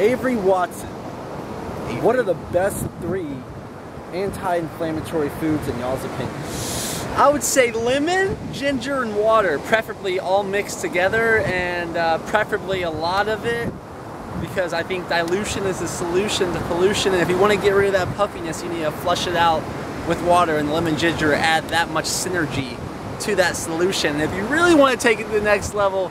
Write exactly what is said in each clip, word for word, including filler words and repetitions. Avery Watson. Avery. What are the best three anti-inflammatory foods in y'all's opinion? I would say lemon, ginger, and water, preferably all mixed together, and uh, preferably a lot of it, because I think dilution is the solution to pollution, and if you want to get rid of that puffiness, you need to flush it out with water, and lemon ginger add that much synergy to that solution. And if you really want to take it to the next level,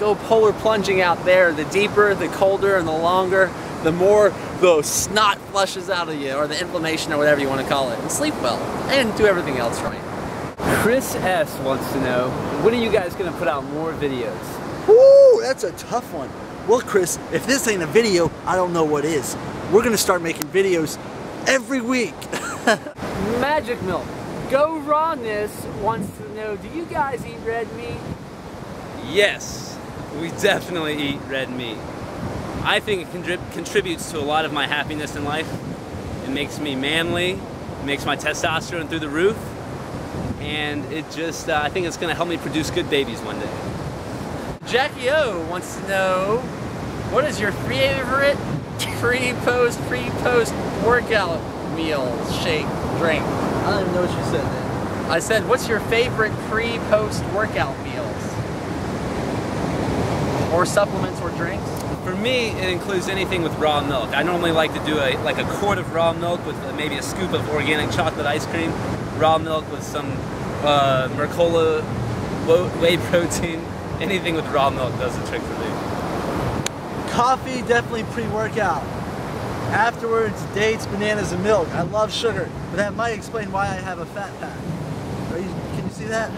go polar plunging out there. The deeper, the colder, and the longer, the more the snot flushes out of you, or the inflammation, or whatever you want to call it. And sleep well, and do everything else right. Chris S. wants to know, when are you guys going to put out more videos? Woo, that's a tough one. Well, Chris, if this ain't a video, I don't know what is. We're going to start making videos every week. Magic Milk. Go Rawness wants to know, do you guys eat red meat? Yes, we definitely eat red meat. I think it contrib contributes to a lot of my happiness in life. It makes me manly, it makes my testosterone through the roof, and it just, uh, I think it's going to help me produce good babies one day. Jackie O wants to know, what is your favorite pre-post, pre-post workout meal, shake, drink? I don't even know what you said then. I said, what's your favorite pre-post workout meals? Or supplements or drinks? For me, it includes anything with raw milk. I normally like to do a, like a quart of raw milk with maybe a scoop of organic chocolate ice cream, raw milk with some uh, Mercola whey protein. Anything with raw milk does the trick for me. Coffee, definitely pre-workout. Afterwards, dates, bananas, and milk. I love sugar, but that might explain why I have a fat pack. Are you, can you see that?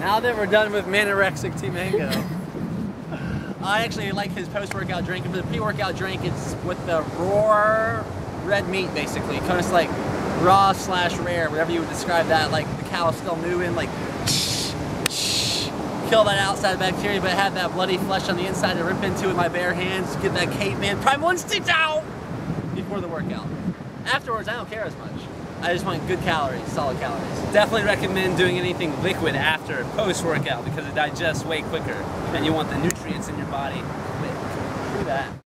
Now that we're done with Manorexic T-Mango, I actually like his post-workout drink. And for the pre-workout drink, it's with the raw red meat, basically. Kind of like raw slash rare, whatever you would describe that. Like the cow is still moving, like kill that outside bacteria, but have that bloody flesh on the inside to rip into with my bare hands, get that Cape Man Prime one stitch out before the workout. Afterwards, I don't care as much. I just want good calories, solid calories. Definitely recommend doing anything liquid after post-workout because it digests way quicker and you want the nutrients in your body through that.